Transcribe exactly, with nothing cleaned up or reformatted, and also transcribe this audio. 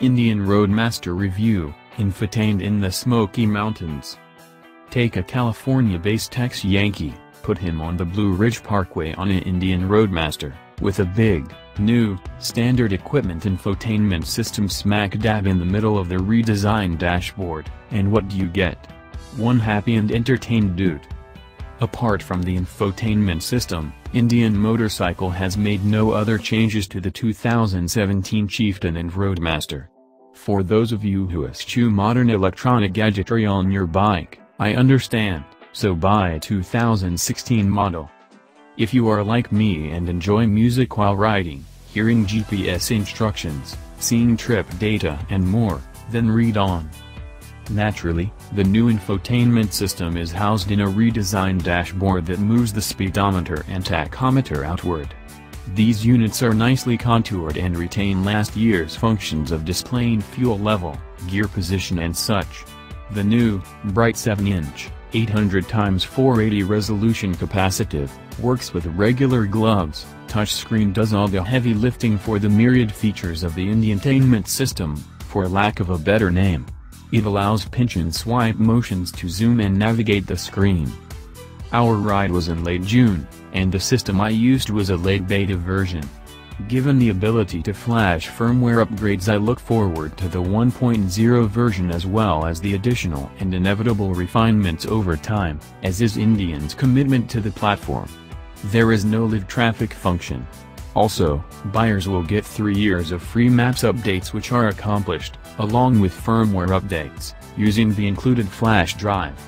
Indian Roadmaster review, in Chieftain in the Smoky Mountains. Take a California-based ex-Yankee, put him on the Blue Ridge Parkway on an Indian Roadmaster, with a big, new, standard equipment infotainment system smack dab in the middle of the redesigned dashboard, and what do you get? One happy and entertained dude. Apart from the infotainment system, Indian Motorcycle has made no other changes to the two thousand seventeen Chieftain and Roadmaster. For those of you who eschew modern electronic gadgetry on your bike, I understand, so buy a two thousand sixteen model. If you are like me and enjoy music while riding, hearing G P S instructions, seeing trip data and more, then read on. Naturally, the new infotainment system is housed in a redesigned dashboard that moves the speedometer and tachometer outward. These units are nicely contoured and retain last year's functions of displaying fuel level, gear position and such. The new, bright seven inch, eight hundred by four eighty resolution capacitive, works with regular gloves, touchscreen does all the heavy lifting for the myriad features of the infotainment system, for lack of a better name. It allows pinch and swipe motions to zoom and navigate the screen. Our ride was in late June, and the system I used was a late beta version. Given the ability to flash firmware upgrades, I look forward to the one point oh version as well as the additional and inevitable refinements over time, as is Indian's commitment to the platform. There is no live traffic function. Also, buyers will get three years of free maps updates which are accomplished, along with firmware updates, using the included flash drive.